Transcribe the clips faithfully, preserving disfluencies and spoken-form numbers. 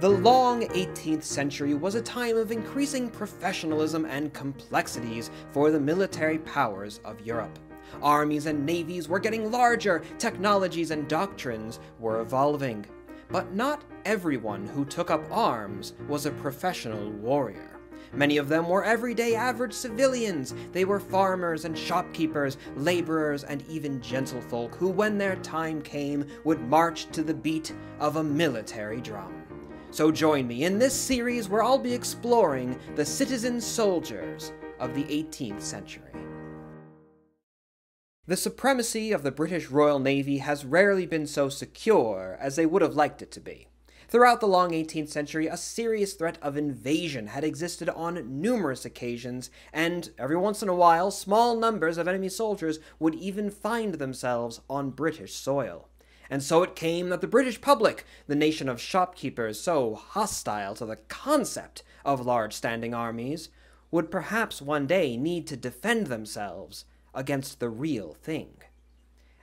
The long eighteenth century was a time of increasing professionalism and complexities for the military powers of Europe. Armies and navies were getting larger, technologies and doctrines were evolving. But not everyone who took up arms was a professional warrior. Many of them were everyday average civilians. They were farmers and shopkeepers, laborers, and even gentlefolk who, when their time came, would march to the beat of a military drum. So join me in this series where I'll be exploring the citizen soldiers of the eighteenth century. The supremacy of the British Royal Navy has rarely been so secure as they would have liked it to be. Throughout the long eighteenth century, a serious threat of invasion had existed on numerous occasions, and every once in a while, small numbers of enemy soldiers would even find themselves on British soil. And so it came that the British public, the nation of shopkeepers so hostile to the concept of large standing armies, would perhaps one day need to defend themselves against the real thing.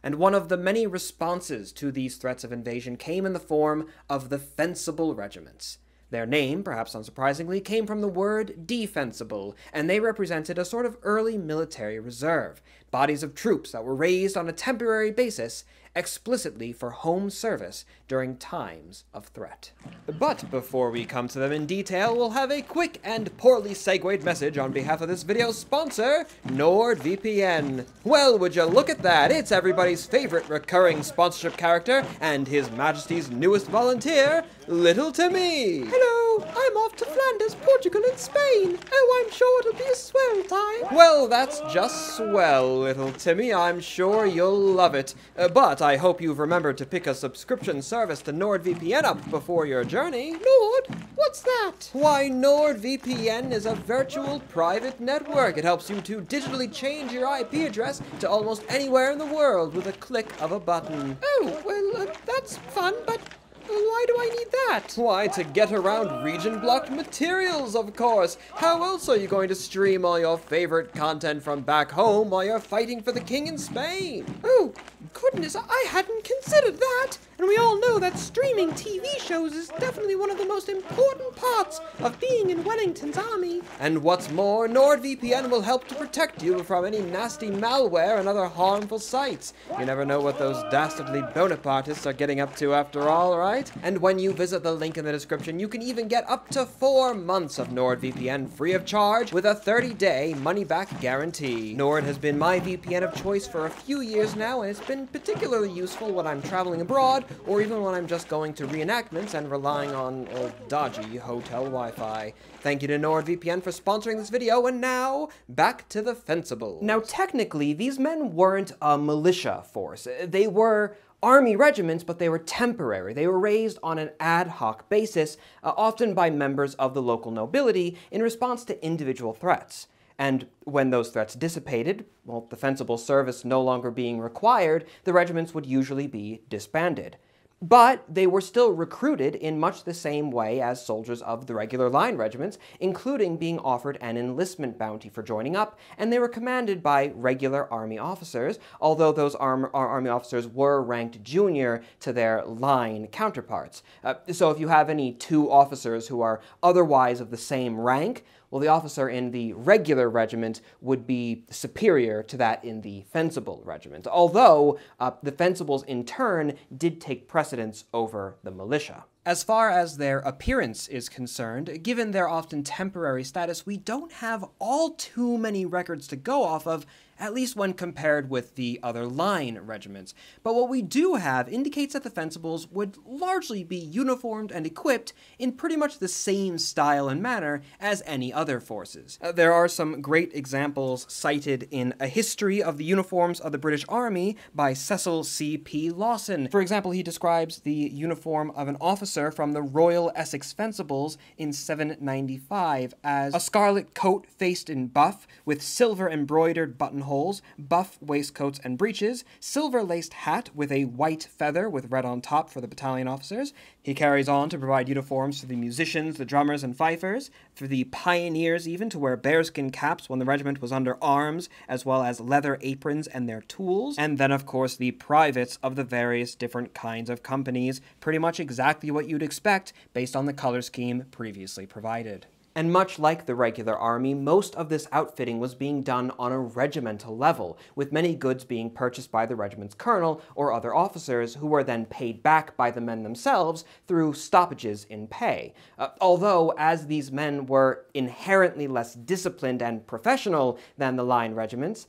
And one of the many responses to these threats of invasion came in the form of the Fencible Regiments. Their name, perhaps unsurprisingly, came from the word defensible, and they represented a sort of early military reserve, bodies of troops that were raised on a temporary basis explicitly for home service during times of threat. But before we come to them in detail, we'll have a quick and poorly segued message on behalf of this video's sponsor, NordVPN. Well, would you look at that, it's everybody's favorite recurring sponsorship character and His Majesty's newest volunteer, Little Timmy. Hello, I'm off to Flanders, Portugal, and Spain. Oh, I'm sure it'll be a swell time. Well, that's just swell, Little Timmy. I'm sure you'll love it. Uh, but I hope you've remembered to pick a subscription service to NordVPN up before your journey. Nord? What's that? Why, NordVPN is a virtual private network. It helps you to digitally change your I P address to almost anywhere in the world with a click of a button. Oh, well, uh, that's fun, but why do I need that? Why, to get around region-blocked materials, of course! How else are you going to stream all your favorite content from back home while you're fighting for the king in Spain? Oh, goodness, I hadn't considered that! And we all know that streaming T V shows is definitely one of the most important parts of being in Wellington's army. And what's more, NordVPN will help to protect you from any nasty malware and other harmful sites. You never know what those dastardly Bonapartists are getting up to after all, right? And when you visit the link in the description, you can even get up to four months of NordVPN free of charge with a thirty day money-back guarantee. Nord has been my V P N of choice for a few years now, and it's been particularly useful when I'm traveling abroad, or even when I'm just going to reenactments and relying on old dodgy hotel Wi-Fi. Thank you to NordVPN for sponsoring this video, and now, back to the Fencibles. Now technically, these men weren't a militia force. They were army regiments, but they were temporary. They were raised on an ad hoc basis, uh, often by members of the local nobility, in response to individual threats. And when those threats dissipated, well, the Fencible service no longer being required, the regiments would usually be disbanded. But they were still recruited in much the same way as soldiers of the regular line regiments, including being offered an enlistment bounty for joining up, and they were commanded by regular army officers, although those arm army officers were ranked junior to their line counterparts. Uh, so if you have any two officers who are otherwise of the same rank, well, the officer in the regular regiment would be superior to that in the Fencible regiment, although uh, the Fencibles in turn did take precedence over the militia. As far as their appearance is concerned, given their often temporary status, we don't have all too many records to go off of, at least when compared with the other line regiments. But what we do have indicates that the Fencibles would largely be uniformed and equipped in pretty much the same style and manner as any other forces. Uh, there are some great examples cited in A History of the Uniforms of the British Army by Cecil C P Lawson. For example, he describes the uniform of an officer from the Royal Essex Fencibles in seven ninety-five as a scarlet coat faced in buff, with silver embroidered buttonholes, buff waistcoats and breeches, silver laced hat with a white feather with red on top for the battalion officers. He carries on to provide uniforms for the musicians, the drummers and fifers, for the pioneers even to wear bearskin caps when the regiment was under arms, as well as leather aprons and their tools, and then of course the privates of the various different kinds of companies, pretty much exactly what you'd expect based on the color scheme previously provided. And much like the regular army, most of this outfitting was being done on a regimental level, with many goods being purchased by the regiment's colonel or other officers, who were then paid back by the men themselves through stoppages in pay. Uh, although, as these men were inherently less disciplined and professional than the line regiments,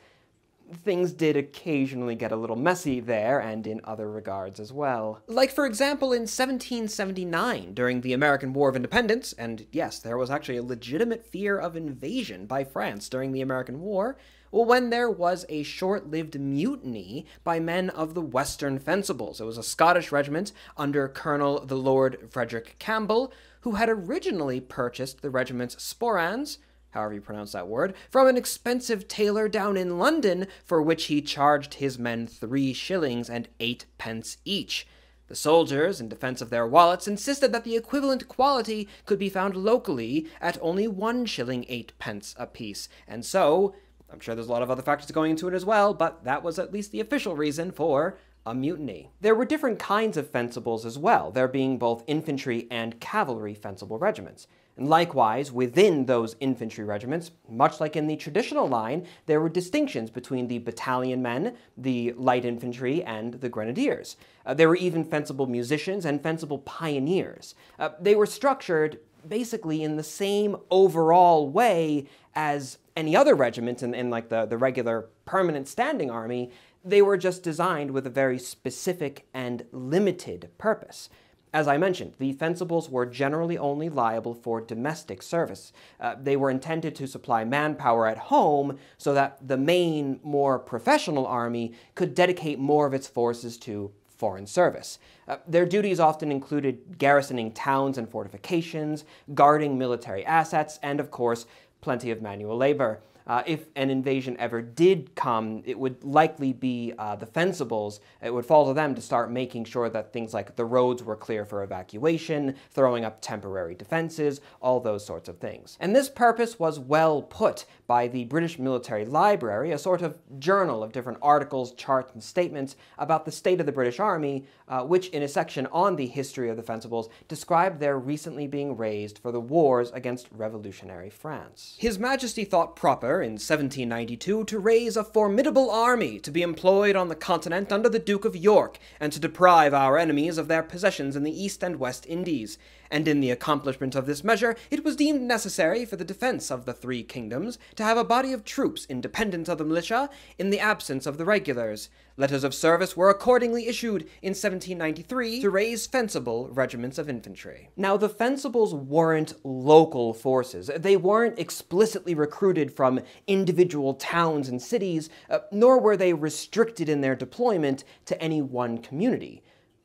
things did occasionally get a little messy there, and in other regards as well. Like, for example, in seventeen seventy-nine, during the American War of Independence, and yes, there was actually a legitimate fear of invasion by France during the American War, well, when there was a short-lived mutiny by men of the Western Fencibles. It was a Scottish regiment under Colonel the Lord Frederick Campbell, who had originally purchased the regiment's sporrans, however you pronounce that word, from an expensive tailor down in London, for which he charged his men three shillings and eight pence each. The soldiers, in defense of their wallets, insisted that the equivalent quality could be found locally at only one shilling eight pence apiece, and so, I'm sure there's a lot of other factors going into it as well, but that was at least the official reason for a mutiny. There were different kinds of fencibles as well, there being both infantry and cavalry fencible regiments. And likewise, within those infantry regiments, much like in the traditional line, there were distinctions between the battalion men, the light infantry, and the grenadiers. Uh, there were even fencible musicians and fencible pioneers. Uh, they were structured basically in the same overall way as any other regiment in, in like the, the regular permanent standing army. They were just designed with a very specific and limited purpose. As I mentioned, the fencibles were generally only liable for domestic service. Uh, they were intended to supply manpower at home so that the main, more professional army could dedicate more of its forces to foreign service. Uh, their duties often included garrisoning towns and fortifications, guarding military assets, and of course, plenty of manual labor. Uh, if an invasion ever did come, it would likely be uh, the fencibles. It would fall to them to start making sure that things like the roads were clear for evacuation, throwing up temporary defenses, all those sorts of things. And this purpose was well put by the British Military Library, a sort of journal of different articles, charts, and statements about the state of the British Army, uh, which in a section on the history of the fencibles described their recently being raised for the wars against Revolutionary France. His Majesty thought proper, in seventeen ninety-two, to raise a formidable army to be employed on the continent under the Duke of York, and to deprive our enemies of their possessions in the East and West Indies. And in the accomplishment of this measure, it was deemed necessary for the defense of the three kingdoms to have a body of troops independent of the militia in the absence of the regulars. Letters of service were accordingly issued in seventeen ninety-three to raise fencible regiments of infantry. Now, the fencibles weren't local forces. They weren't explicitly recruited from individual towns and cities, uh, nor were they restricted in their deployment to any one community.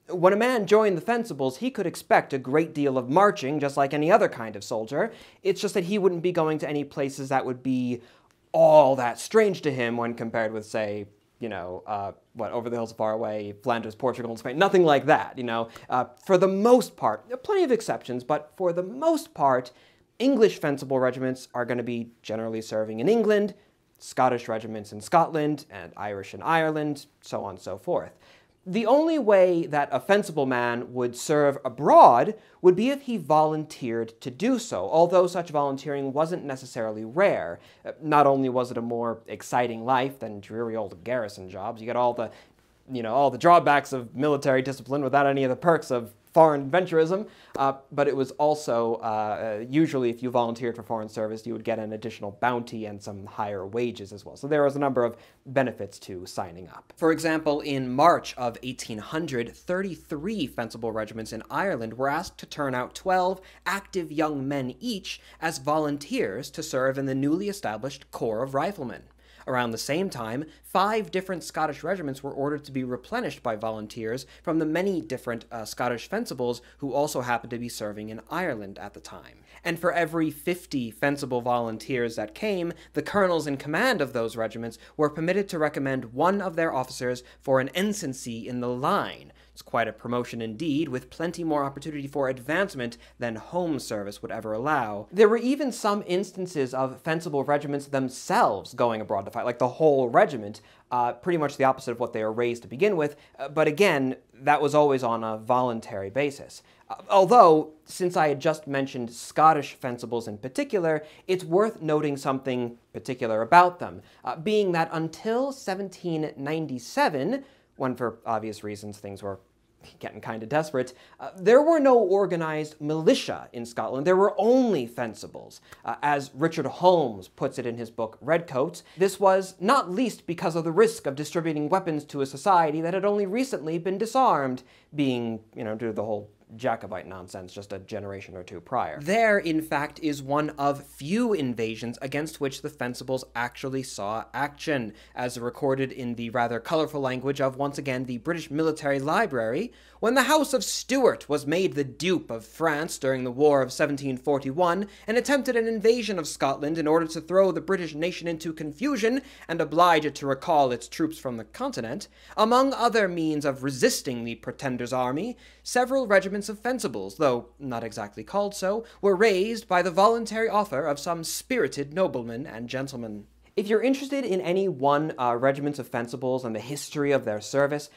When a man joined the fencibles, he could expect a great deal of marching, just like any other kind of soldier. It's just that he wouldn't be going to any places that would be all that strange to him when compared with, say, you know, uh, what, Over the Hills and Far Away, Flanders, Portugal, and Spain, nothing like that, you know. Uh, for the most part, plenty of exceptions, but for the most part, English fencible regiments are going to be generally serving in England, Scottish regiments in Scotland, and Irish in Ireland, so on and so forth. The only way that a fencible man would serve abroad would be if he volunteered to do so, although such volunteering wasn't necessarily rare. Not only was it a more exciting life than dreary old garrison jobs, you got all the, you know, all the drawbacks of military discipline without any of the perks of foreign adventurism, uh, but it was also, uh, usually if you volunteered for foreign service, you would get an additional bounty and some higher wages as well. So there was a number of benefits to signing up. For example, in March of eighteen hundred, thirty-three fencible regiments in Ireland were asked to turn out twelve active young men each as volunteers to serve in the newly established Corps of Riflemen. Around the same time, five different Scottish regiments were ordered to be replenished by volunteers from the many different uh, Scottish fencibles who also happened to be serving in Ireland at the time. And for every fifty fencible volunteers that came, the colonels in command of those regiments were permitted to recommend one of their officers for an ensigncy in the line, It's quite a promotion indeed, with plenty more opportunity for advancement than home service would ever allow. There were even some instances of fencible regiments themselves going abroad to fight, like the whole regiment, uh, pretty much the opposite of what they were raised to begin with, uh, but again, that was always on a voluntary basis. Uh, although, since I had just mentioned Scottish fencibles in particular, it's worth noting something particular about them, uh, being that until seventeen ninety-seven, when for obvious reasons things were getting kind of desperate, uh, there were no organized militia in Scotland. There were only fencibles. Uh, as Richard Holmes puts it in his book Redcoats, this was not least because of the risk of distributing weapons to a society that had only recently been disarmed, being, you know, due to the whole Jacobite nonsense just a generation or two prior. There, in fact, is one of few invasions against which the Fencibles actually saw action, as recorded in the rather colorful language of, once again, the British Military Library, when the House of Stuart was made the dupe of France during the War of seventeen forty-one and attempted an invasion of Scotland in order to throw the British nation into confusion and oblige it to recall its troops from the continent. Among other means of resisting the Pretender's army, several regiments of fencibles, though not exactly called so, were raised by the voluntary offer of some spirited noblemen and gentlemen. If you're interested in any one uh, regiment of fencibles and the history of their service,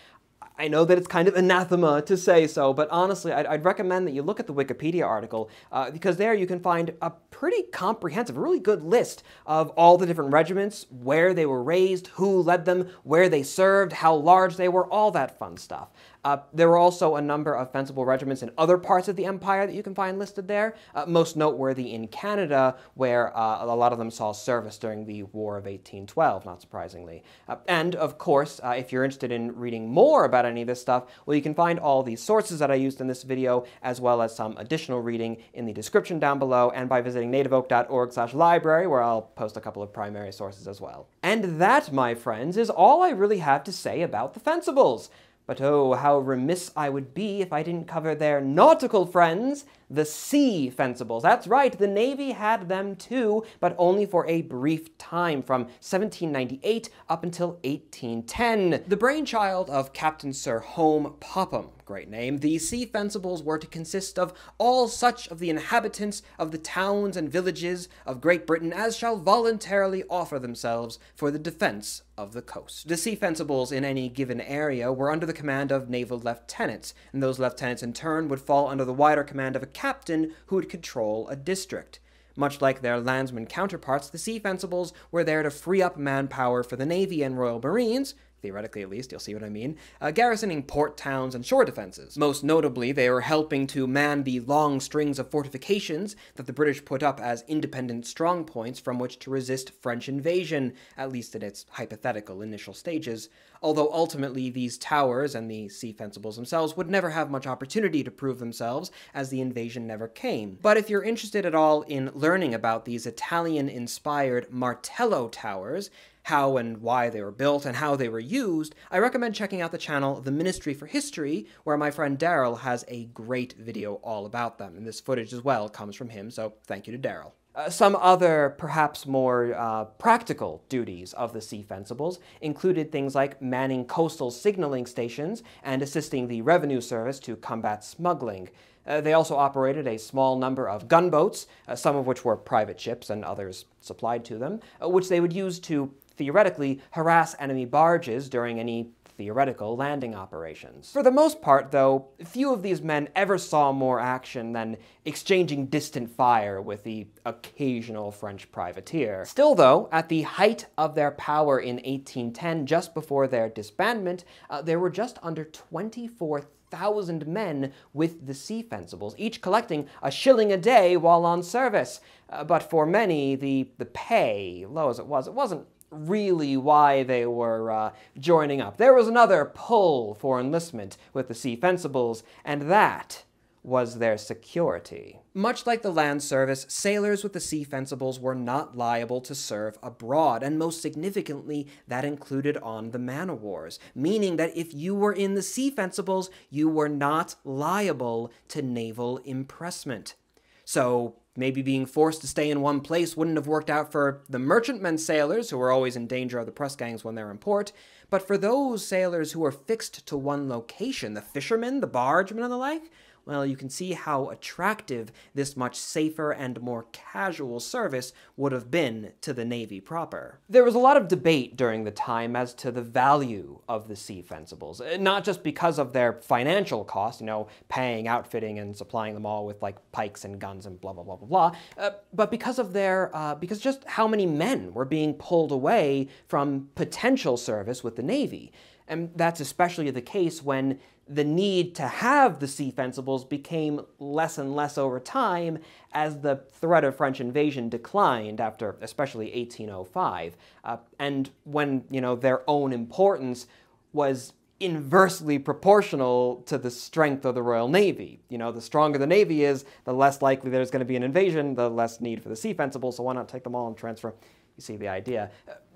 I know that it's kind of anathema to say so, but honestly, I'd, I'd recommend that you look at the Wikipedia article, uh, because there you can find a pretty comprehensive, really good list of all the different regiments, where they were raised, who led them, where they served, how large they were, all that fun stuff. Uh, there were also a number of fencible regiments in other parts of the empire that you can find listed there, uh, most noteworthy in Canada, where uh, a lot of them saw service during the War of eighteen twelve, not surprisingly. Uh, and, of course, uh, if you're interested in reading more about any of this stuff, well, you can find all the sources that I used in this video, as well as some additional reading in the description down below, and by visiting nativeoak dot org slash library, where I'll post a couple of primary sources as well. And that, my friends, is all I really have to say about the Fencibles. But oh, how remiss I would be if I didn't cover their nautical friends, the Sea Fencibles. That's right, the Navy had them too, but only for a brief time, from seventeen ninety-eight up until eighteen ten. The brainchild of Captain Sir Home Popham, great name, the Sea Fencibles were to consist of all such of the inhabitants of the towns and villages of Great Britain as shall voluntarily offer themselves for the defense of the coast. The Sea Fencibles in any given area were under the command of naval lieutenants, and those lieutenants in turn would fall under the wider command of a captain who would control a district. Much like their landsman counterparts, the Sea Fencibles were there to free up manpower for the Navy and Royal Marines, theoretically at least, you'll see what I mean, uh, garrisoning port towns and shore defenses. Most notably, they were helping to man the long strings of fortifications that the British put up as independent strong points from which to resist French invasion, at least in its hypothetical initial stages, although ultimately these towers and the Sea Fencibles themselves would never have much opportunity to prove themselves, as the invasion never came. But if you're interested at all in learning about these Italian-inspired Martello Towers, how and why they were built, and how they were used, I recommend checking out the channel The Ministry for History, where my friend Daryl has a great video all about them, and this footage as well comes from him, so thank you to Daryl. Uh, some other, perhaps more uh, practical duties of the Sea Fencibles included things like manning coastal signaling stations and assisting the Revenue Service to combat smuggling. Uh, they also operated a small number of gunboats, uh, some of which were private ships and others supplied to them, uh, which they would use to theoretically harass enemy barges during any theoretical landing operations. For the most part, though, few of these men ever saw more action than exchanging distant fire with the occasional French privateer. Still, though, at the height of their power in eighteen ten, just before their disbandment, uh, there were just under twenty-four thousand men with the Sea Fencibles, each collecting a shilling a day while on service. Uh, but for many, the, the pay, low as it was, it wasn't really why they were uh, joining up. There was another pull for enlistment with the Sea Fencibles, and that was their security. Much like the land service, sailors with the Sea Fencibles were not liable to serve abroad, and most significantly, that included on the man-o-wars, meaning that if you were in the Sea Fencibles, you were not liable to naval impressment. So, Maybe being forced to stay in one place wouldn't have worked out for the merchantmen sailors, who were always in danger of the press gangs when they're in port, but for those sailors who are fixed to one location, the fishermen, the bargemen, and the like, well, you can see how attractive this much safer and more casual service would have been to the Navy proper. There was a lot of debate during the time as to the value of the Sea Fencibles, not just because of their financial cost, you know, paying, outfitting, and supplying them all with like pikes and guns and blah blah blah blah blah, uh, but because of their, uh, because just how many men were being pulled away from potential service with the Navy. And that's especially the case when the need to have the Sea Fencibles became less and less over time as the threat of French invasion declined after especially eighteen oh five, uh, and when, you know, their own importance was inversely proportional to the strength of the Royal Navy. You know, the stronger the Navy is, the less likely there's going to be an invasion, the less need for the Sea Fencibles, so why not take them all and transfer? You see the idea.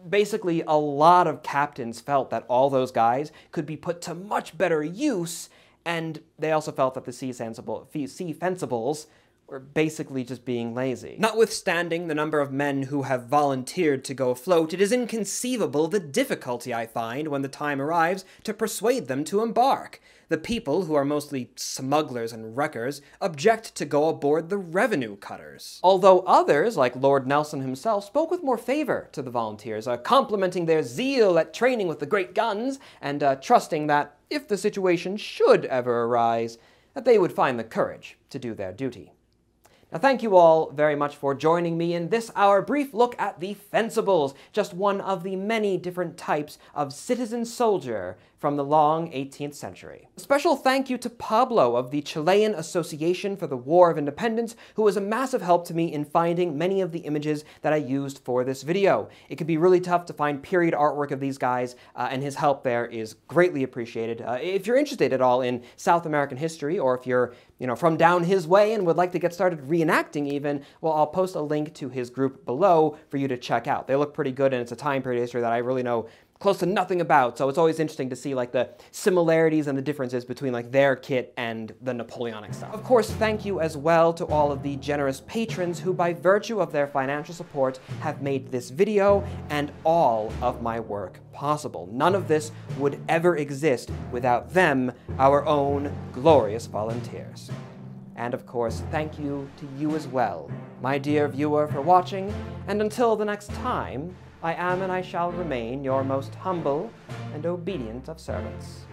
Basically, a lot of captains felt that all those guys could be put to much better use, and they also felt that the Sea Fencibles were basically just being lazy. Notwithstanding the number of men who have volunteered to go afloat, it is inconceivable the difficulty I find when the time arrives to persuade them to embark. The people, who are mostly smugglers and wreckers, object to go aboard the revenue cutters. Although others, like Lord Nelson himself, spoke with more favor to the volunteers, uh, complimenting their zeal at training with the great guns, and uh, trusting that, if the situation should ever arise, that they would find the courage to do their duty. Now, thank you all very much for joining me in this our brief look at the Fencibles, just one of the many different types of citizen soldier from the long eighteenth century. A special thank you to Pablo of the Chilean Association for the War of Independence, who was a massive help to me in finding many of the images that I used for this video. It could be really tough to find period artwork of these guys, uh, and his help there is greatly appreciated. Uh, if you're interested at all in South American history, or if you're, you know, from down his way and would like to get started reenacting even, well, I'll post a link to his group below for you to check out. They look pretty good, and it's a time period history that I really know close to nothing about, so it's always interesting to see like the similarities and the differences between like their kit and the Napoleonic stuff. Of course, thank you as well to all of the generous patrons who, by virtue of their financial support, have made this video and all of my work possible. None of this would ever exist without them, our own glorious volunteers. And of course, thank you to you as well, my dear viewer, for watching, and until the next time, I am and I shall remain your most humble and obedient of servants.